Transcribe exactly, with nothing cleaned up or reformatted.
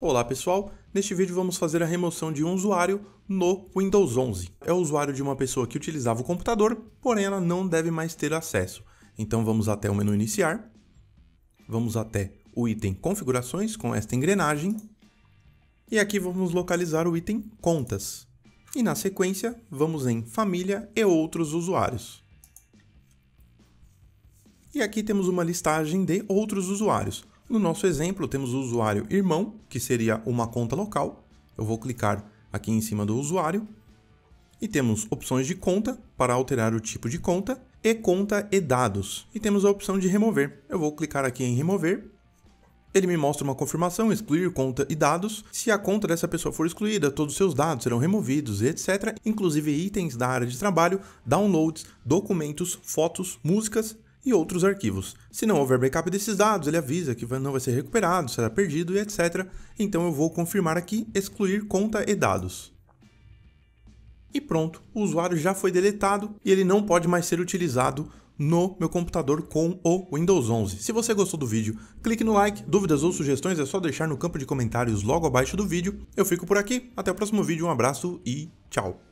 Olá pessoal, neste vídeo vamos fazer a remoção de um usuário no Windows onze. É o usuário de uma pessoa que utilizava o computador, porém ela não deve mais ter acesso. Então vamos até o menu iniciar, vamos até o item configurações com esta engrenagem e aqui vamos localizar o item contas. E na sequência vamos em família e outros usuários. E aqui temos uma listagem de outros usuários. No nosso exemplo, temos o usuário irmão, que seria uma conta local. Eu vou clicar aqui em cima do usuário. E temos opções de conta, para alterar o tipo de conta, e conta e dados. E temos a opção de remover. Eu vou clicar aqui em remover. Ele me mostra uma confirmação, excluir conta e dados. Se a conta dessa pessoa for excluída, todos os seus dados serão removidos, etcétera. Inclusive itens da área de trabalho, downloads, documentos, fotos, músicas e outros arquivos. Se não houver backup desses dados, ele avisa que não vai ser recuperado, será perdido e etcétera. Então eu vou confirmar aqui, excluir conta e dados. E pronto, o usuário já foi deletado e ele não pode mais ser utilizado no meu computador com o Windows onze. Se você gostou do vídeo, clique no like. Dúvidas ou sugestões é só deixar no campo de comentários logo abaixo do vídeo. Eu fico por aqui, até o próximo vídeo, um abraço e tchau!